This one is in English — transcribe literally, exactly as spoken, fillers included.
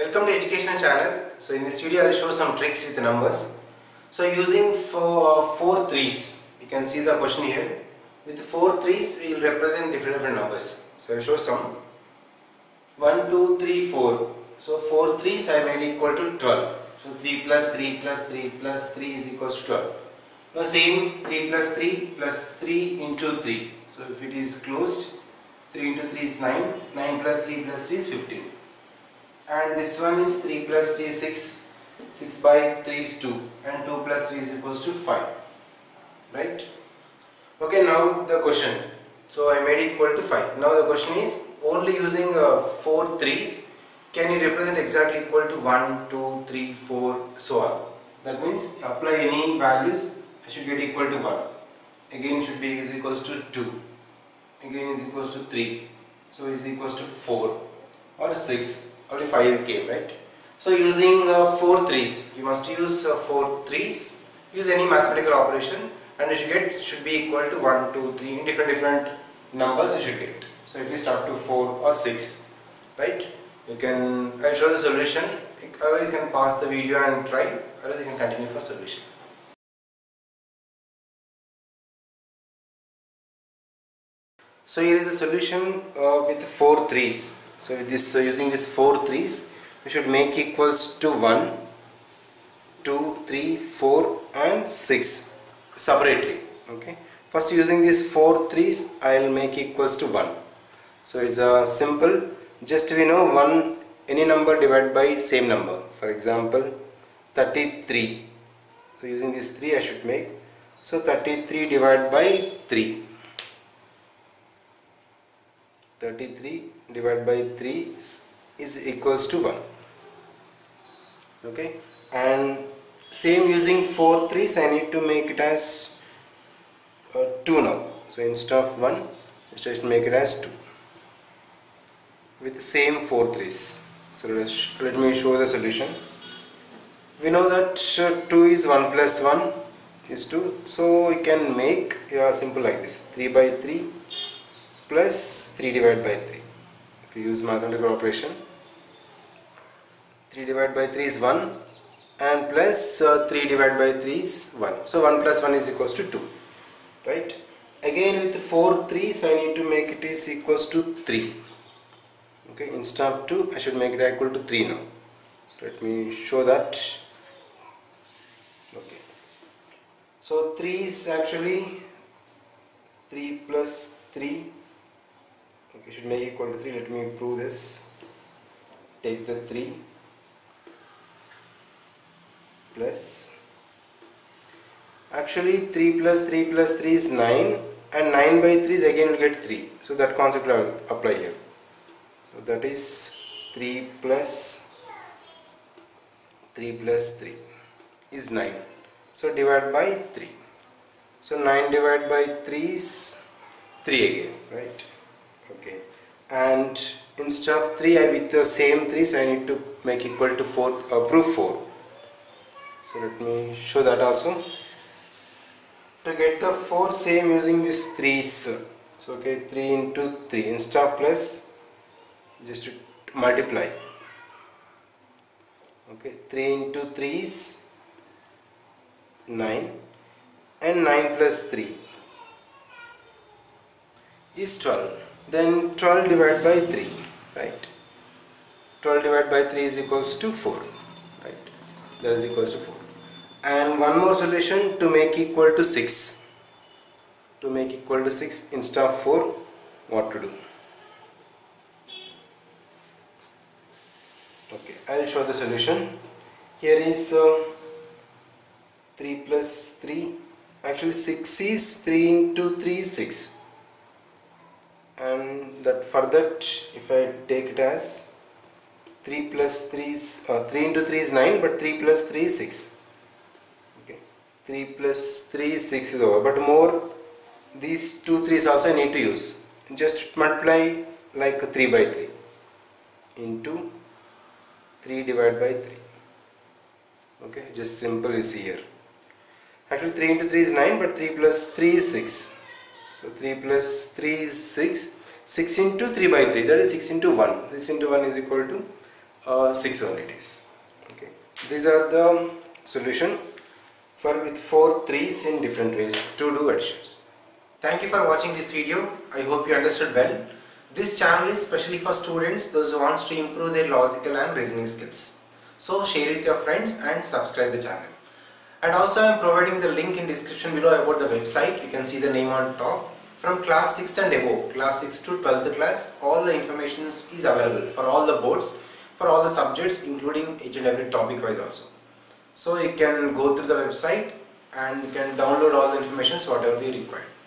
Welcome to Educational Channel. So in this video I will show some tricks with numbers. So using four, four threes, you can see the question here. With four threes we will represent different different numbers. So I will show some. one, two, three, four. So four threes I made equal to twelve. So three plus three plus three plus three is equal to twelve. Now same three plus three plus three into three. So if it is closed, three into three is nine. nine plus three plus three is fifteen. And this one is three plus three is six. six by three is two. And two plus three is equals to five. Right? Okay, now the question. So I made equal to five. Now the question is, only using uh, four threes, can you represent exactly equal to one, two, three, four, so on. That means apply any values, I should get equal to one. Again should be is equals to two. Again is equals to three. So is equals to four or six. Only five came, right? So using uh, four threes, you must use uh, four threes. Use any mathematical operation, and you should get should be equal to one, two, three. In different different numbers, you should get. So at least up to four or six, right? You can I'll show the solution, or you can pause the video and try, or you can continue for solution. So here is the solution uh, with four threes. So with this, so using this four threes, we should make equals to one, two, three, four and six separately. Okay. First using these four threes, I will make equals to one. So it's a uh, simple. Just we know one any number divided by same number. For example, thirty-three. So using this three, I should make. So thirty-three divided by three. thirty-three divided by three is, is equals to one. Okay, and same using four threes, I need to make it as uh, two now. So instead of one, just make it as two with the same four threes. So let, us, let me show the solution. We know that two is one plus one is two. So we can make uh, simple like this. three by three. Plus three divided by three. If you use mathematical operation, three divided by three is one, and plus uh, three divided by three is one. So one plus one is equals to two, right? Again with four threes, I need to make it is equals to three. Okay, instead of two, I should make it equal to three now. So let me show that. Okay, so three is actually three plus three. Okay, should make equal to three. Let me prove this. Take the three plus. Actually, three plus three plus three is nine, and nine by three is again will get three. So that concept I will apply here. So that is three plus three plus three is nine. So divide by three. So nine divided by three is three again, right? Okay, and instead of three, I with the same threes, I need to make equal to four, uh, prove four. So let me show that also. To get the four, same using these threes. So okay, three into three, instead of plus, just to multiply. Okay, three into three is nine, and nine plus three is twelve. Then twelve divided by three, right? twelve divided by three is equals to four, right? That is equals to four. And one more solution to make equal to six. To make equal to six instead of four, what to do? Okay, I will show the solution. Here is uh, three plus three. Actually, six is three into three is six. And that for that, if I take it as three plus three is uh, three into three is nine, but three plus three is six. Okay, three plus three is six is over, but more these two threes also I need to use. Just multiply like three by three into three divided by three. Okay, just simple is here. Actually, three into three is nine, but three plus three is six. So three plus three is six, six into three by three, that is six into one, six into one is equal to uh, six varieties. Okay, these are the solution for with four threes in different ways to do additions. Thank you for watching this video. I hope you understood well. This channel is specially for students those who wants to improve their logical and reasoning skills. So share with your friends and subscribe the channel. And also I am providing the link in description below about the website. You can see the name on top. From class sixth and above, class sixth to twelfth class, all the information is available for all the boards, for all the subjects, including each and every topic wise also. So you can go through the website and you can download all the information whatever you require.